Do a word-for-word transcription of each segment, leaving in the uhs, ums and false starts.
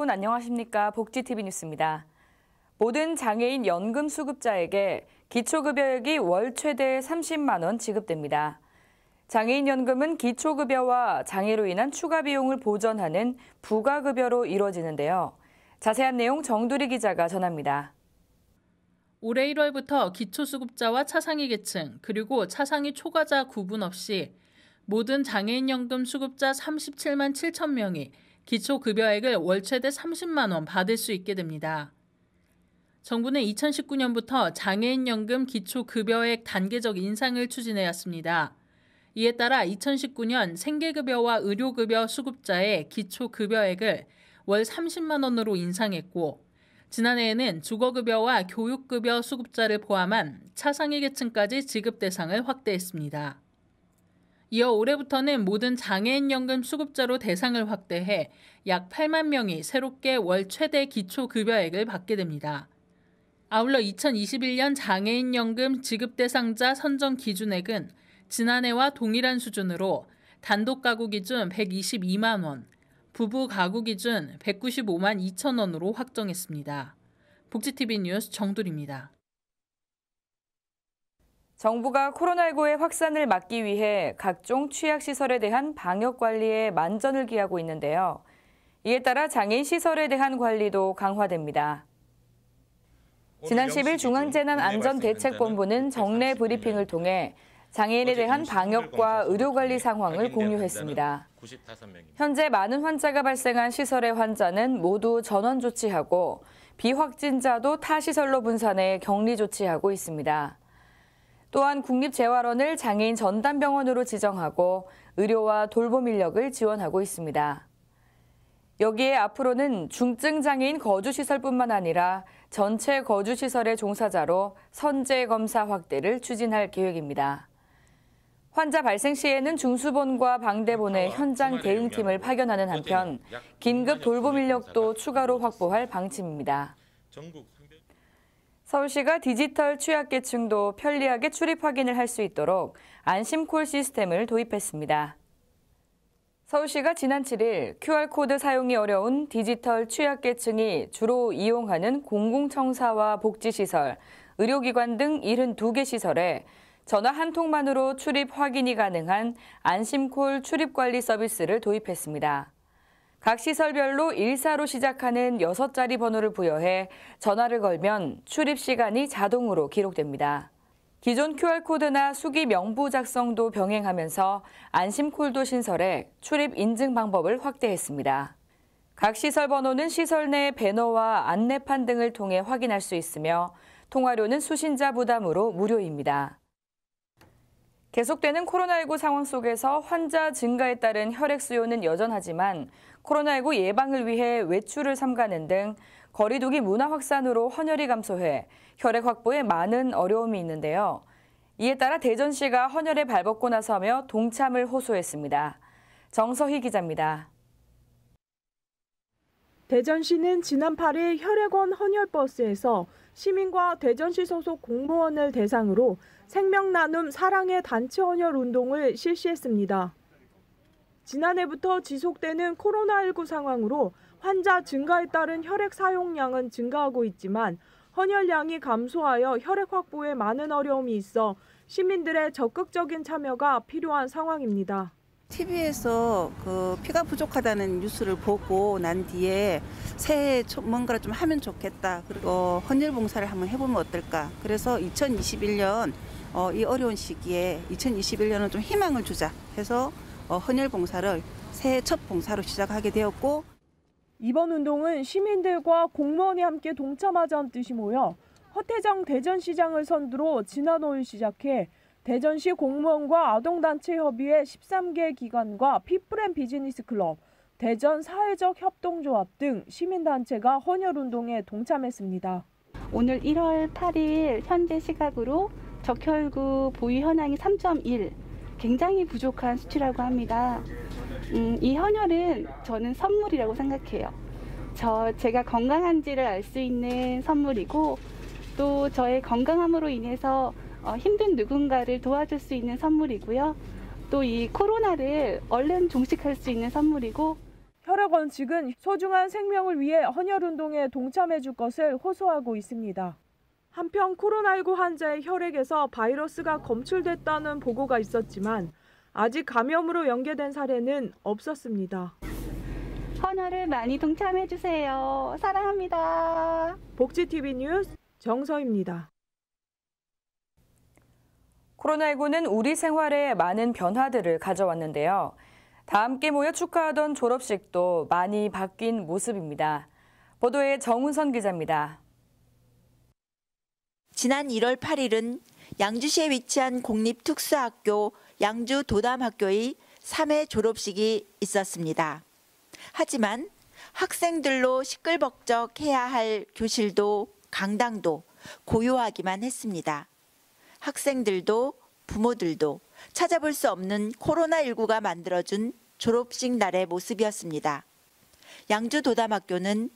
여러분 안녕하십니까? 복지티비뉴스입니다. 모든 장애인 연금 수급자에게 기초급여액이 월 최대 삼십만 원 지급됩니다. 장애인연금은 기초급여와 장애로 인한 추가 비용을 보전하는 부가급여로 이루어지는데요. 자세한 내용 정두리 기자가 전합니다. 올해 일월부터 기초수급자와 차상위 계층 그리고 차상위 초과자 구분 없이 모든 장애인연금 수급자 삼십칠만 칠천 명이 기초급여액을 월 최대 삼십만 원 받을 수 있게 됩니다. 정부는 이천십구 년부터 장애인연금 기초급여액 단계적 인상을 추진해 왔습니다. 이에 따라 이천십구 년 생계급여와 의료급여 수급자의 기초급여액을 월 삼십만 원으로 인상했고, 지난해에는 주거급여와 교육급여 수급자를 포함한 차상위 계층까지 지급 대상을 확대했습니다. 이어 올해부터는 모든 장애인연금 수급자로 대상을 확대해 약 팔만 명이 새롭게 월 최대 기초급여액을 받게 됩니다. 아울러 이천이십일 년 장애인연금 지급 대상자 선정 기준액은 지난해와 동일한 수준으로 단독 가구 기준 백이십이만 원, 부부 가구 기준 백구십오만 이천 원으로 확정했습니다. 복지티비뉴스 정두리입니다. 정부가 코로나 십구의 확산을 막기 위해 각종 취약시설에 대한 방역관리에 만전을 기하고 있는데요. 이에 따라 장애인시설에 대한 관리도 강화됩니다. 지난 십 일 중앙재난안전대책본부는 정례 브리핑을 통해 장애인에 대한 방역과 의료관리 상황을 공유했습니다. 현재 많은 환자가 발생한 시설의 환자는 모두 전원 조치하고 비확진자도 타 시설로 분산해 격리 조치하고 있습니다. 또한 국립재활원을 장애인 전담병원으로 지정하고 의료와 돌봄 인력을 지원하고 있습니다. 여기에 앞으로는 중증장애인 거주시설뿐만 아니라 전체 거주시설의 종사자로 선제검사 확대를 추진할 계획입니다. 환자 발생 시에는 중수본과 방대본의 현장 대응팀을 파견하는 한편 긴급 돌봄 인력도 추가로 확보할 방침입니다. 서울시가 디지털 취약계층도 편리하게 출입 확인을 할 수 있도록 안심콜 시스템을 도입했습니다. 서울시가 지난 칠 일 큐알코드 사용이 어려운 디지털 취약계층이 주로 이용하는 공공청사와 복지시설, 의료기관 등 칠십이 개 시설에 전화 한 통만으로 출입 확인이 가능한 안심콜 출입관리 서비스를 도입했습니다. 각 시설별로 일사로 시작하는 여섯 자리 번호를 부여해 전화를 걸면 출입 시간이 자동으로 기록됩니다. 기존 큐알코드나 수기 명부 작성도 병행하면서 안심콜도 신설해 출입 인증 방법을 확대했습니다. 각 시설 번호는 시설 내 배너와 안내판 등을 통해 확인할 수 있으며 통화료는 수신자 부담으로 무료입니다. 계속되는 코로나 십구 상황 속에서 환자 증가에 따른 혈액 수요는 여전하지만 코로나 십구 예방을 위해 외출을 삼가는 등 거리 두기 문화 확산으로 헌혈이 감소해 혈액 확보에 많은 어려움이 있는데요. 이에 따라 대전시가 헌혈에 발벗고 나서며 동참을 호소했습니다. 정서희 기자입니다. 대전시는 지난 팔 일 혈액원 헌혈버스에서 시민과 대전시 소속 공무원을 대상으로 생명나눔 사랑의 단체 헌혈 운동을 실시했습니다. 지난해부터 지속되는 코로나 십구 상황으로 환자 증가에 따른 혈액 사용량은 증가하고 있지만 헌혈량이 감소하여 혈액 확보에 많은 어려움이 있어 시민들의 적극적인 참여가 필요한 상황입니다. 티비에서 그 피가 부족하다는 뉴스를 보고 난 뒤에 새해에 뭔가를 좀 하면 좋겠다. 그리고 헌혈 봉사를 한번 해보면 어떨까. 그래서 이천이십일 년 어, 이 어려운 시기에 이천이십일 년은 좀 희망을 주자 해서 어, 헌혈 봉사를 새해 첫 봉사로 시작하게 되었고, 이번 운동은 시민들과 공무원이 함께 동참하자는 뜻이 모여 허태정 대전시장을 선두로 지난 오일 시작해 대전시 공무원과 아동단체 협의회 열세 개 기관과 피플 앤 비즈니스 클럽, 대전 사회적 협동조합 등 시민단체가 헌혈운동에 동참했습니다. 오늘 일월 팔 일 현재 시각으로 적혈구 보유 현황이 삼 점 일, 굉장히 부족한 수치라고 합니다. 음, 이 헌혈은 저는 선물이라고 생각해요. 저, 제가 건강한지를 알 수 있는 선물이고, 또 저의 건강함으로 인해서 어, 힘든 누군가를 도와줄 수 있는 선물이고요. 또 이 코로나를 얼른 종식할 수 있는 선물이고. 혈액원 측은 소중한 생명을 위해 헌혈운동에 동참해줄 것을 호소하고 있습니다. 한편 코로나십구 환자의 혈액에서 바이러스가 검출됐다는 보고가 있었지만 아직 감염으로 연계된 사례는 없었습니다. 헌혈을 많이 동참해주세요. 사랑합니다. 복지티비뉴스 정서입니다. 코로나십구는 우리 생활에 많은 변화들을 가져왔는데요. 다 함께 모여 축하하던 졸업식도 많이 바뀐 모습입니다. 보도에 정운선 기자입니다. 지난 일월 팔일은 양주시에 위치한 공립특수학교 양주 도담학교의 삼회 졸업식이 있었습니다. 하지만 학생들로 시끌벅적해야 할 교실도 강당도 고요하기만 했습니다. 학생들도 부모들도 찾아볼 수 없는 코로나십구가 만들어준 졸업식 날의 모습이었습니다. 양주 도담학교는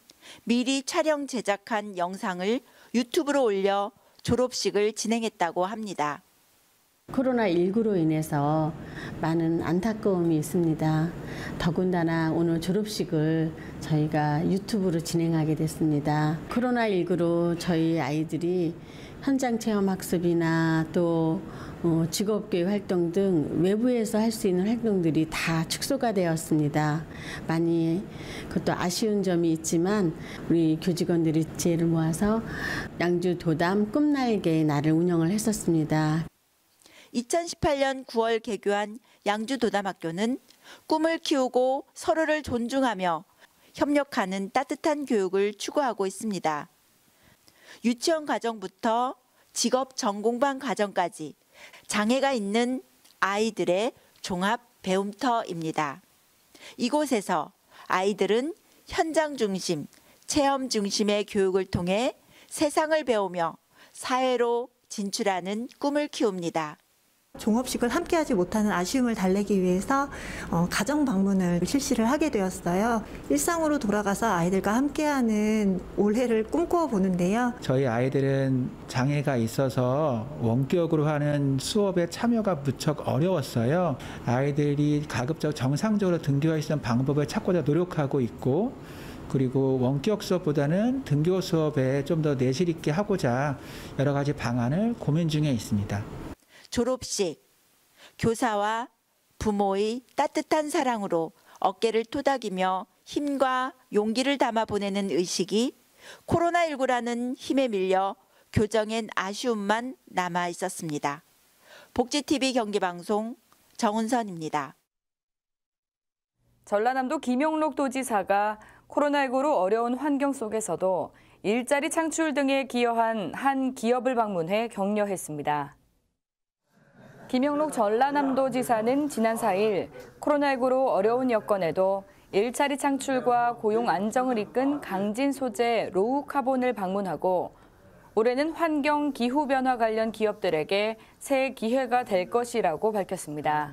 미리 촬영 제작한 영상을 유튜브로 올려 졸업식을 진행했다고 합니다. 코로나십구로 인해서 많은 안타까움이 있습니다. 더군다나 오늘 졸업식을 저희가 유튜브로 진행하게 됐습니다. 코로나십구로 저희 아이들이 현장 체험 학습이나 또 직업교육 활동 등 외부에서 할 수 있는 활동들이 다 축소가 되었습니다. 많이 그것도 아쉬운 점이 있지만 우리 교직원들이 지혜를 모아서 양주 도담 꿈나래의 날을 운영을 했었습니다. 이천십팔년 구월 개교한 양주 도담학교는 꿈을 키우고 서로를 존중하며 협력하는 따뜻한 교육을 추구하고 있습니다. 유치원 과정부터 직업 전공반 과정까지 장애가 있는 아이들의 종합 배움터입니다. 이곳에서 아이들은 현장 중심, 체험 중심의 교육을 통해 세상을 배우며 사회로 진출하는 꿈을 키웁니다. 종업식을 함께하지 못하는 아쉬움을 달래기 위해서 가정 방문을 실시를 하게 되었어요. 일상으로 돌아가서 아이들과 함께하는 올해를 꿈꿔보는데요. 저희 아이들은 장애가 있어서 원격으로 하는 수업에 참여가 무척 어려웠어요. 아이들이 가급적 정상적으로 등교할 수 있는 방법을 찾고자 노력하고 있고, 그리고 원격 수업보다는 등교 수업에 좀 더 내실 있게 하고자 여러 가지 방안을 고민 중에 있습니다. 졸업식, 교사와 부모의 따뜻한 사랑으로 어깨를 토닥이며 힘과 용기를 담아 보내는 의식이 코로나십구라는 힘에 밀려 교정엔 아쉬움만 남아 있었습니다. 복지티비 경기방송 정은선입니다. 전라남도 김영록 도지사가 코로나십구로 어려운 환경 속에서도 일자리 창출 등에 기여한 한 기업을 방문해 격려했습니다. 김영록 전라남도 지사는 지난 사일 코로나십구로 어려운 여건에도 일자리 창출과 고용 안정을 이끈 강진 소재 로우카본을 방문하고 올해는 환경 기후 변화 관련 기업들에게 새 기회가 될 것이라고 밝혔습니다.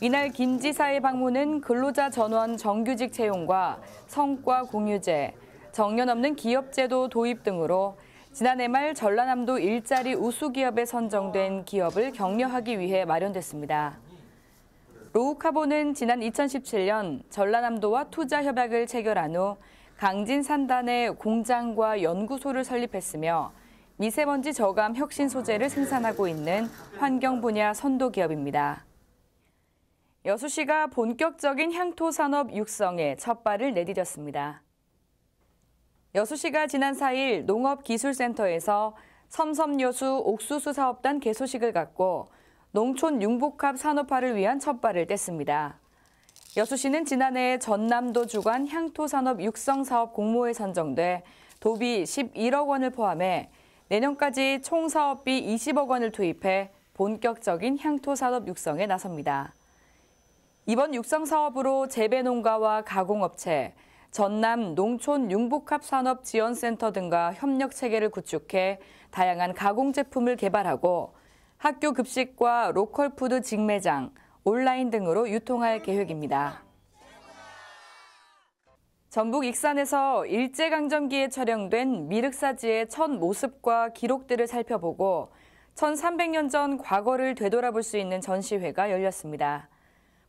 이날 김 지사의 방문은 근로자 전원 정규직 채용과 성과 공유제, 정년 없는 기업 제도 도입 등으로 지난해 말 전라남도 일자리 우수기업에 선정된 기업을 격려하기 위해 마련됐습니다. 로우카본은 지난 이천십칠년 전라남도와 투자협약을 체결한 후 강진 산단에 공장과 연구소를 설립했으며 미세먼지 저감 혁신 소재를 생산하고 있는 환경 분야 선도기업입니다. 여수시가 본격적인 향토 산업 육성에 첫 발을 내디뎠습니다. 여수시가 지난 사일 농업기술센터에서 섬섬여수 옥수수 사업단 개소식을 갖고 농촌 융복합 산업화를 위한 첫발을 뗐습니다. 여수시는 지난해 전남도 주관 향토산업 육성사업 공모에 선정돼 도비 십일억 원을 포함해 내년까지 총 사업비 이십억 원을 투입해 본격적인 향토산업 육성에 나섭니다. 이번 육성사업으로 재배농가와 가공업체, 전남 농촌 융복합산업지원센터 등과 협력체계를 구축해 다양한 가공제품을 개발하고 학교 급식과 로컬푸드 직매장, 온라인 등으로 유통할 계획입니다. 전북 익산에서 일제강점기에 촬영된 미륵사지의 첫 모습과 기록들을 살펴보고 천삼백년 전 과거를 되돌아볼 수 있는 전시회가 열렸습니다.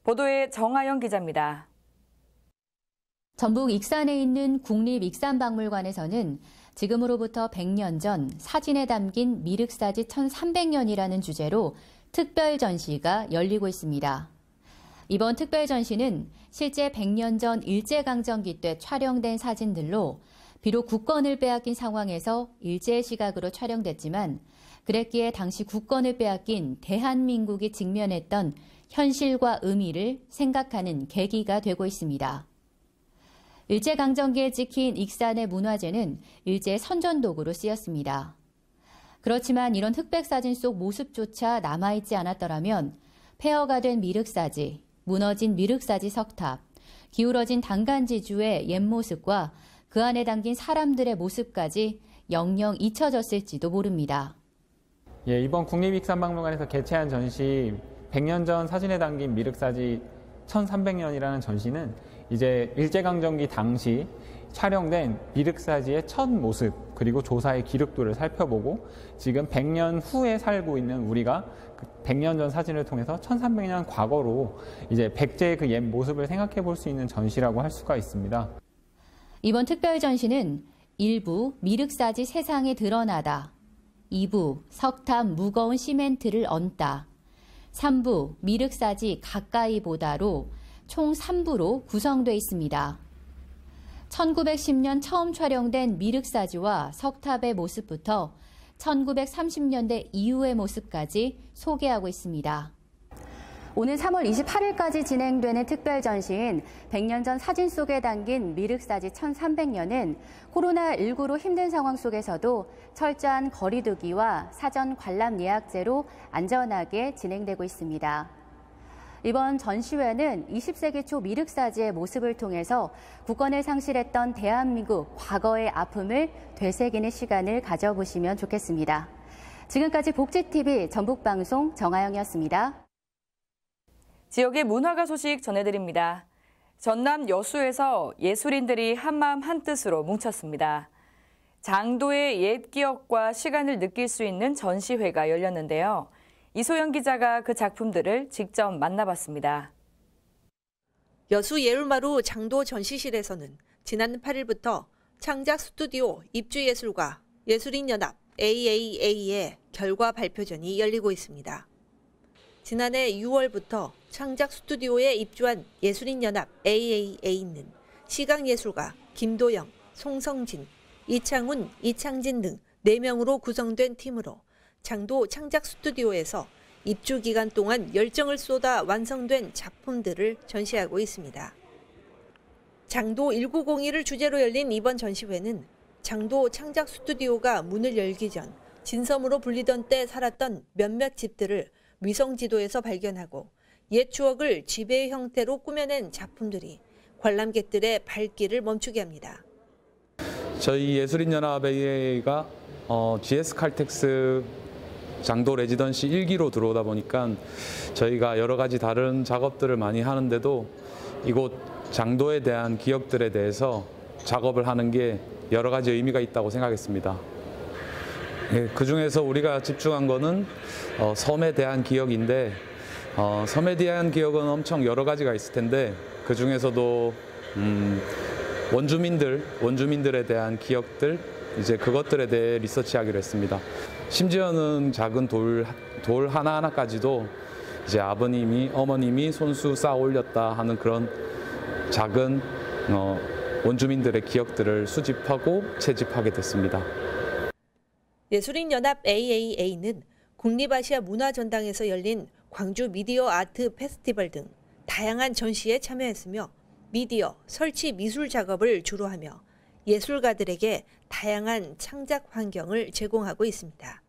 보도에 정하영 기자입니다. 전북 익산에 있는 국립익산박물관에서는 지금으로부터 백 년 전 사진에 담긴 미륵사지 천삼백 년이라는 주제로 특별 전시가 열리고 있습니다. 이번 특별 전시는 실제 백 년 전 일제강점기 때 촬영된 사진들로 비록 국권을 빼앗긴 상황에서 일제의 시각으로 촬영됐지만 그랬기에 당시 국권을 빼앗긴 대한민국이 직면했던 현실과 의미를 생각하는 계기가 되고 있습니다. 일제강점기에 지킨 익산의 문화재는 일제의 선전도구로 쓰였습니다. 그렇지만 이런 흑백사진 속 모습조차 남아있지 않았더라면 폐허가 된 미륵사지, 무너진 미륵사지 석탑, 기울어진 당간지주의 옛모습과 그 안에 담긴 사람들의 모습까지 영영 잊혀졌을지도 모릅니다. 예, 이번 국립익산박물관에서 개최한 전시 백 년 전 사진에 담긴 미륵사지 천삼백 년이라는 전시는 이제 일제강점기 당시 촬영된 미륵사지의 첫 모습 그리고 조사의 기록도를 살펴보고 지금 백 년 후에 살고 있는 우리가 백 년 전 사진을 통해서 천삼백 년 과거로 이제 백제의 그 옛 모습을 생각해 볼 수 있는 전시라고 할 수가 있습니다. 이번 특별 전시는 일 부 미륵사지 세상에 드러나다, 이 부 석탑 무거운 시멘트를 얹다, 삼 부 미륵사지 가까이 보다로 총 삼 부로 구성돼 있습니다. 천구백십 년 처음 촬영된 미륵사지와 석탑의 모습부터 천구백삼십 년대 이후의 모습까지 소개하고 있습니다. 오늘 삼월 이십팔일까지 진행되는 특별 전시인 백 년 전 사진 속에 담긴 미륵사지 천삼백 년은 코로나 십구로 힘든 상황 속에서도 철저한 거리두기와 사전 관람 예약제로 안전하게 진행되고 있습니다. 이번 전시회는 이십 세기 초 미륵사지의 모습을 통해서 국권을 상실했던 대한민국 과거의 아픔을 되새기는 시간을 가져보시면 좋겠습니다. 지금까지 복지티비 전북방송 정하영이었습니다. 지역의 문화가 소식 전해드립니다. 전남 여수에서 예술인들이 한마음 한뜻으로 뭉쳤습니다. 장도의 옛 기억과 시간을 느낄 수 있는 전시회가 열렸는데요. 이소영 기자가 그 작품들을 직접 만나봤습니다. 여수 예울마루 장도 전시실에서는 지난 팔일부터 창작 스튜디오 입주예술과 예술인연합 에이에이에이의 결과 발표전이 열리고 있습니다. 지난해 유월부터 창작 스튜디오에 입주한 예술인연합 에이에이에이는 시각예술가 김도영, 송성진, 이창훈, 이창진 등 네 명으로 구성된 팀으로 장도 창작 스튜디오에서 입주 기간 동안 열정을 쏟아 완성된 작품들을 전시하고 있습니다. 장도 천구백이를 주제로 열린 이번 전시회는 장도 창작 스튜디오가 문을 열기 전 진섬으로 불리던 때 살았던 몇몇 집들을 위성 지도에서 발견하고 옛 추억을 지배의 형태로 꾸며낸 작품들이 관람객들의 발길을 멈추게 합니다. 저희 예술인연합회가 어, 지에스칼텍스 장도 레지던시 일 기로 들어오다 보니까 저희가 여러 가지 다른 작업들을 많이 하는데도 이곳 장도에 대한 기억들에 대해서 작업을 하는 게 여러 가지 의미가 있다고 생각했습니다. 예, 그중에서 우리가 집중한 거는 어, 섬에 대한 기억인데 어, 섬에 대한 기억은 엄청 여러 가지가 있을 텐데 그중에서도 음, 원주민들, 원주민들에 대한 기억들 이제 그것들에 대해 리서치하기로 했습니다. 심지어는 작은 돌, 돌 하나하나까지도 이제 아버님이, 어머님이 손수 쌓아 올렸다 하는 그런 작은 어, 원주민들의 기억들을 수집하고 채집하게 됐습니다. 예술인연합 에이에이에이는 국립아시아 문화전당에서 열린 광주 미디어 아트 페스티벌 등 다양한 전시에 참여했으며 미디어, 설치 미술 작업을 주로 하며 예술가들에게 다양한 창작 환경을 제공하고 있습니다.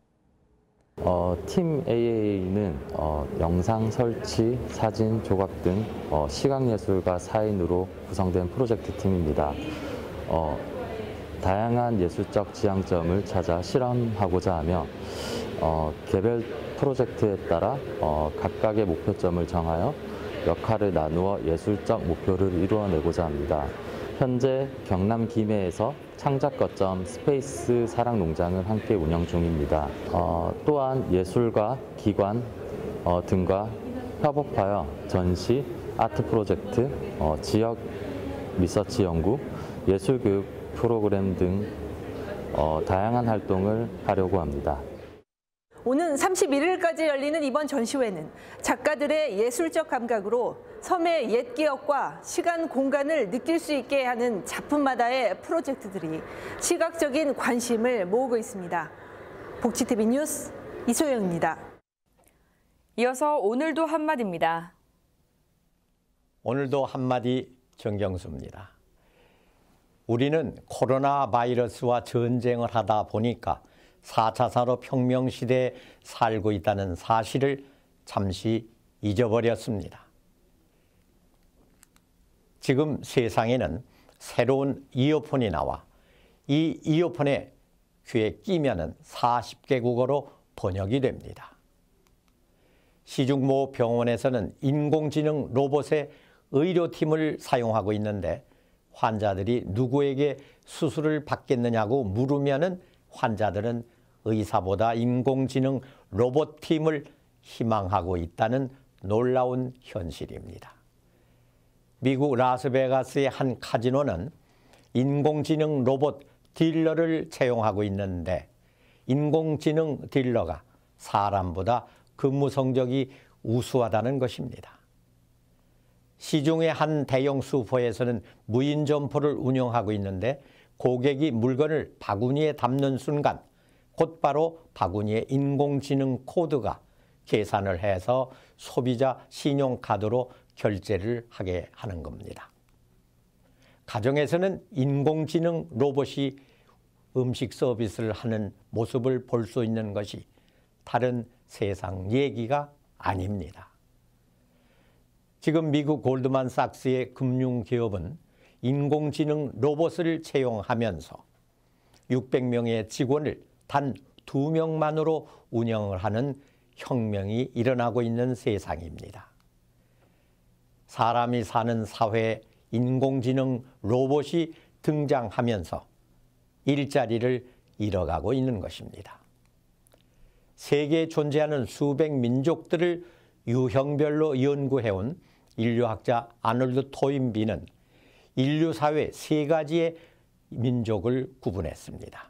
어, 팀 에이에이에이는 어, 영상, 설치, 사진, 조각 등 어, 시각예술가 사 인으로 구성된 프로젝트 팀입니다. 어, 다양한 예술적 지향점을 찾아 실험하고자 하며 어, 개별 프로젝트에 따라 어, 각각의 목표점을 정하여 역할을 나누어 예술적 목표를 이루어내고자 합니다. 현재 경남 김해에서 창작 거점 스페이스 사랑 농장을 함께 운영 중입니다. 어, 또한 예술과 기관 어, 등과 협업하여 전시, 아트 프로젝트, 어, 지역 리서치 연구, 예술교육 프로그램 등 어, 다양한 활동을 하려고 합니다. 오는 삼십일일까지 열리는 이번 전시회는 작가들의 예술적 감각으로 섬의 옛 기억과 시간, 공간을 느낄 수 있게 하는 작품마다의 프로젝트들이 시각적인 관심을 모으고 있습니다. 복지티비뉴스 이소영입니다. 이어서 오늘도 한마디입니다. 오늘도 한마디 정경수입니다. 우리는 코로나 바이러스와 전쟁을 하다 보니까 사 차 산업혁명 시대에 살고 있다는 사실을 잠시 잊어버렸습니다. 지금 세상에는 새로운 이어폰이 나와 이 이어폰에 귀에 끼면은 사십 개국어로 번역이 됩니다. 시중 모 병원에서는 인공지능 로봇의 의료팀을 사용하고 있는데 환자들이 누구에게 수술을 받겠느냐고 물으면은 환자들은 의사보다 인공지능 로봇팀을 희망하고 있다는 놀라운 현실입니다. 미국 라스베가스의 한 카지노는 인공지능 로봇 딜러를 채용하고 있는데 인공지능 딜러가 사람보다 근무 성적이 우수하다는 것입니다. 시중의 한 대형 슈퍼에서는 무인 점포를 운영하고 있는데 고객이 물건을 바구니에 담는 순간 곧바로 바구니에 인공지능 코드가 계산을 해서 소비자 신용카드로 결제를 하게 하는 겁니다. 가정에서는 인공지능 로봇이 음식 서비스를 하는 모습을 볼 수 있는 것이 다른 세상 얘기가 아닙니다. 지금 미국 골드만삭스의 금융기업은 인공지능 로봇을 채용하면서 육백 명의 직원을 단 두 명만으로 운영을 하는 혁명이 일어나고 있는 세상입니다. 사람이 사는 사회에 인공지능 로봇이 등장하면서 일자리를 잃어가고 있는 것입니다. 세계에 존재하는 수백 민족들을 유형별로 연구해온 인류학자 아놀드 토인비는 인류사회 세 가지의 민족을 구분했습니다.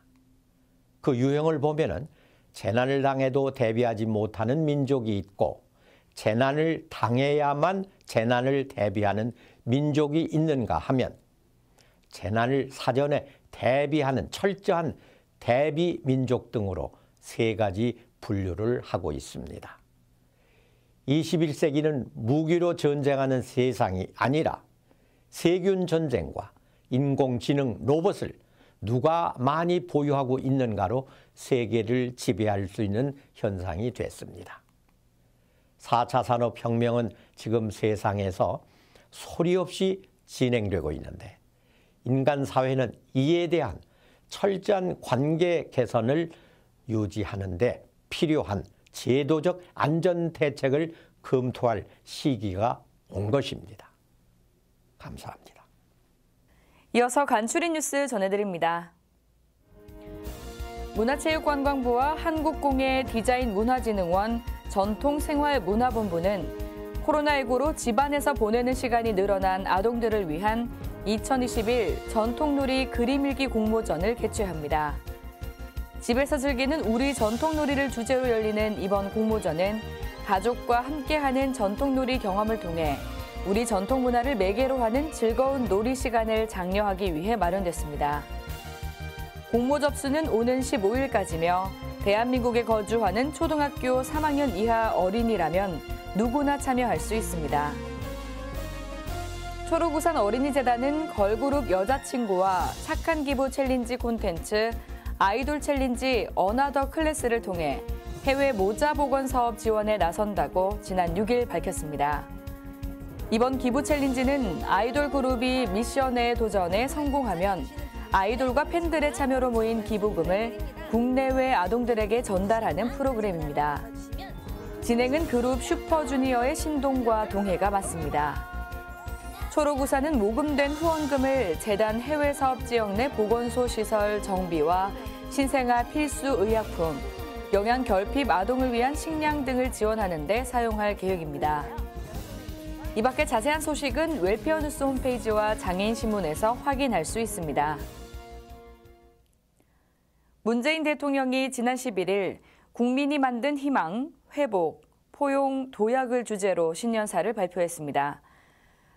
그 유형을 보면은 재난을 당해도 대비하지 못하는 민족이 있고 재난을 당해야만 재난을 대비하는 민족이 있는가 하면 재난을 사전에 대비하는 철저한 대비 민족 등으로 세 가지 분류를 하고 있습니다. 이십일 세기는 무기로 전쟁하는 세상이 아니라 세균 전쟁과 인공지능 로봇을 누가 많이 보유하고 있는가로 세계를 지배할 수 있는 현상이 됐습니다. 사 차 산업혁명은 지금 세상에서 소리 없이 진행되고 있는데 인간 사회는 이에 대한 철저한 관계 개선을 유지하는 데 필요한 제도적 안전 대책을 검토할 시기가 온 것입니다. 감사합니다. 이어서 간추린 뉴스 전해드립니다. 문화체육관광부와 한국공예디자인문화진흥원 전통생활문화본부는 코로나 일구로 집안에서 보내는 시간이 늘어난 아동들을 위한 이천이십일 전통놀이 그림일기 공모전을 개최합니다. 집에서 즐기는 우리 전통놀이를 주제로 열리는 이번 공모전은 가족과 함께하는 전통놀이 경험을 통해 우리 전통 문화를 매개로 하는 즐거운 놀이 시간을 장려하기 위해 마련됐습니다. 공모 접수는 오는 십오일까지며 대한민국에 거주하는 초등학교 삼 학년 이하 어린이라면 누구나 참여할 수 있습니다. 초록우산 어린이재단은 걸그룹 여자친구와 착한 기부 챌린지 콘텐츠, 아이돌 챌린지 어나더 클래스를 통해 해외 모자 복원 사업 지원에 나선다고 지난 육일 밝혔습니다. 이번 기부 챌린지는 아이돌 그룹이 미션에 도전해 성공하면 아이돌과 팬들의 참여로 모인 기부금을 국내외 아동들에게 전달하는 프로그램입니다. 진행은 그룹 슈퍼주니어의 신동과 동해가 맡습니다. 초록우산은 모금된 후원금을 재단 해외 사업 지역 내 보건소 시설 정비와 신생아 필수 의약품, 영양 결핍 아동을 위한 식량 등을 지원하는 데 사용할 계획입니다. 이 밖에 자세한 소식은 웰페어뉴스 홈페이지와 장애인신문에서 확인할 수 있습니다. 문재인 대통령이 지난 십일일 국민이 만든 희망, 회복, 포용, 도약을 주제로 신년사를 발표했습니다.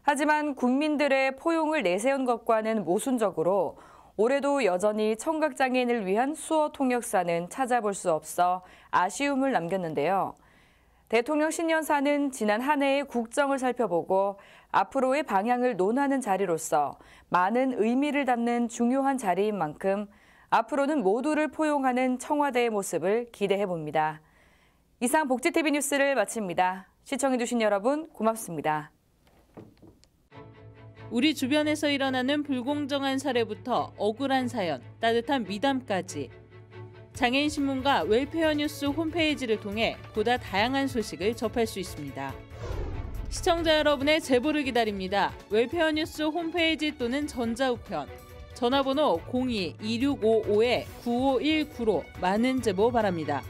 하지만 국민들의 포용을 내세운 것과는 모순적으로 올해도 여전히 청각장애인을 위한 수어 통역사는 찾아볼 수 없어 아쉬움을 남겼는데요. 대통령 신년사는 지난 한 해의 국정을 살펴보고 앞으로의 방향을 논하는 자리로서 많은 의미를 담는 중요한 자리인 만큼 앞으로는 모두를 포용하는 청와대의 모습을 기대해봅니다. 이상 복지티비 뉴스를 마칩니다. 시청해주신 여러분 고맙습니다. 우리 주변에서 일어나는 불공정한 사례부터 억울한 사연, 따뜻한 미담까지 장애인신문과 웰페어뉴스 홈페이지를 통해 보다 다양한 소식을 접할 수 있습니다. 시청자 여러분의 제보를 기다립니다. 웰페어뉴스 홈페이지 또는 전자우편, 전화번호 공이 이육오오 구오일구로 많은 제보 바랍니다.